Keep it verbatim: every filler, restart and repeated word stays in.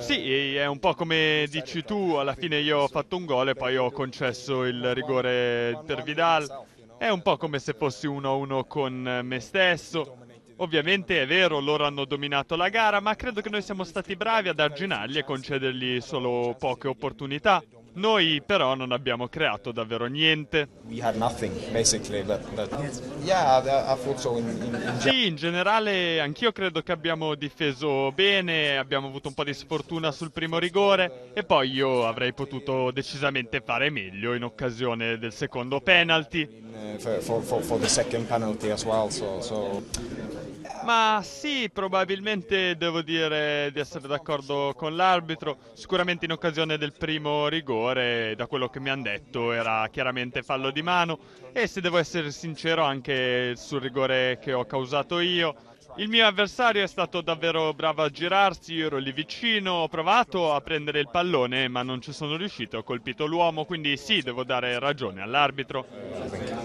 Sì, è un po' come dici tu, alla fine io ho fatto un gol e poi ho concesso il rigore per Vidal. È un po' come se fossi uno a uno con me stesso. Ovviamente è vero, loro hanno dominato la gara, ma credo che noi siamo stati bravi ad arginarli e concedergli solo poche opportunità. Noi però non abbiamo creato davvero niente. Sì, in generale anch'io credo che abbiamo difeso bene, abbiamo avuto un po' di sfortuna sul primo rigore e poi io avrei potuto decisamente fare meglio in occasione del secondo penalty. Ma sì, probabilmente devo dire di essere d'accordo con l'arbitro. Sicuramente in occasione del primo rigore, da quello che mi hanno detto, era chiaramente fallo di mano. E se devo essere sincero, anche sul rigore che ho causato io. Il mio avversario è stato davvero bravo a girarsi, io ero lì vicino, ho provato a prendere il pallone, ma non ci sono riuscito, ho colpito l'uomo, quindi sì, devo dare ragione all'arbitro.